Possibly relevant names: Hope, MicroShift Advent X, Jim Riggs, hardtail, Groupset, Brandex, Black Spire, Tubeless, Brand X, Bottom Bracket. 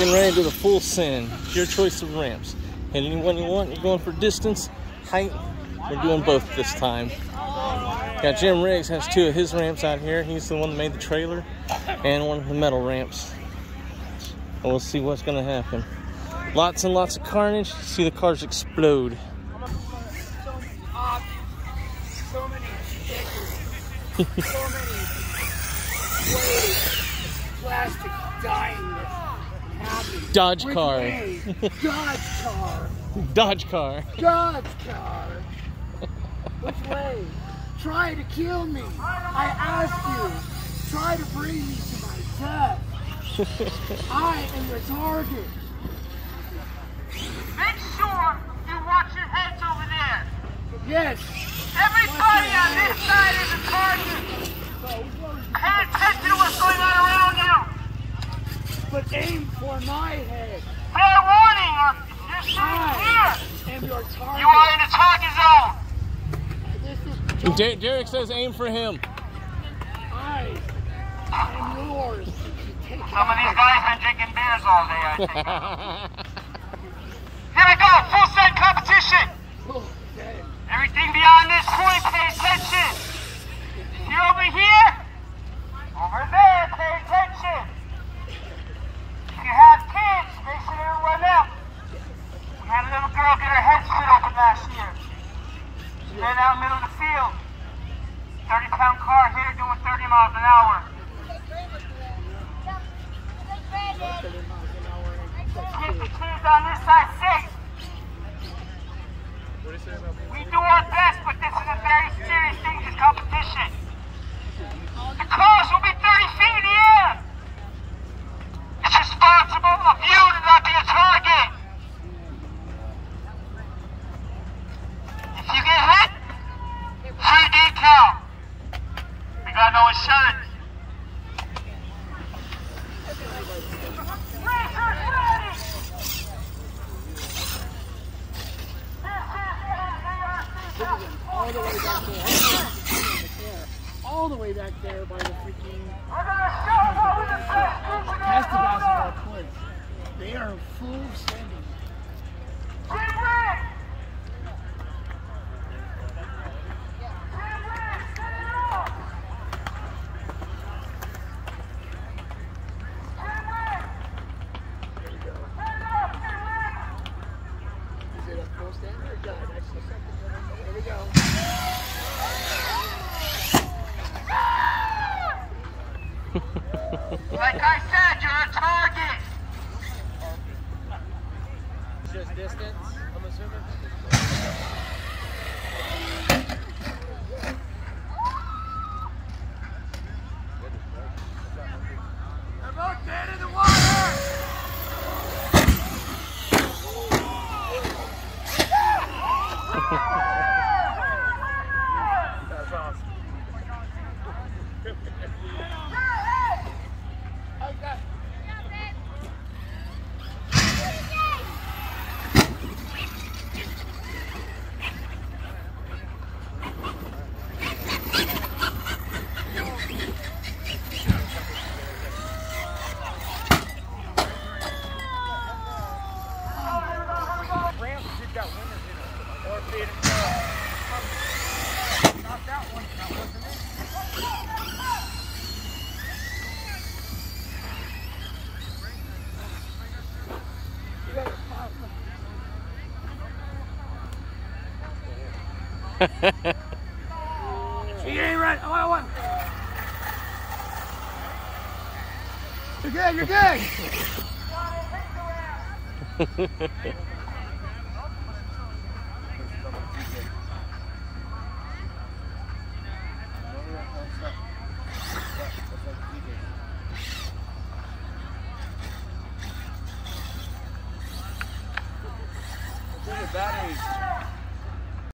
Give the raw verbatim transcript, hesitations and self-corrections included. and ran to the full send. Your choice of ramps. And anyone you want, you're going for distance, height, we're doing both this time. Now Jim Riggs has two of his ramps out here. He's the one that made the trailer and one of the metal ramps. And we'll see what's gonna happen. Lots and lots of carnage. See the cars explode. So many stickers. So many weighted plastic dying. Dodge car. Dodge car. Dodge car. Dodge car. Which way? Try to kill me. I ask you. Try to bring me to my death. I am the target. Make sure you watch your heads over there. Yes. Everybody on this side is a target. Pay attention to what's going on around you. But aim for my head. Fair warning, you're shooting here. And your target. You are in a target zone. Der Derek says aim for him. I am yours. Some of these guys have been drinking beers all day, I think. Here we go, full set competition. Everything beyond this point, pay attention. If you're over here, over there, pay attention. If you have kids, make sure they run out. We had a little girl get her head split open last year. She ran out in the middle of the field. thirty pound car hit her doing thirty miles an hour. Keep the kids on this side safe. We do our best, but this is a very serious thing, this competition. The cars will be thirty feet in the air. It's responsible of you to not be a target. If you get hit, free decal. We got no insurance. All the way back there. All the way back there by the freaking. We're gonna show what we're the best group in the world. That's the basketball place. They are full standing. Jim Riggs! Jim Riggs, set it up! Jim Riggs! There you go. Set it up, Jim Riggs! Is it a full stand or done? I see something. There we go. Like I said, you're a target. Just distance, I'm assuming. They're both dead in the water. That's awesome. He ain't right. Oh, I won. You're good. You're good. That is.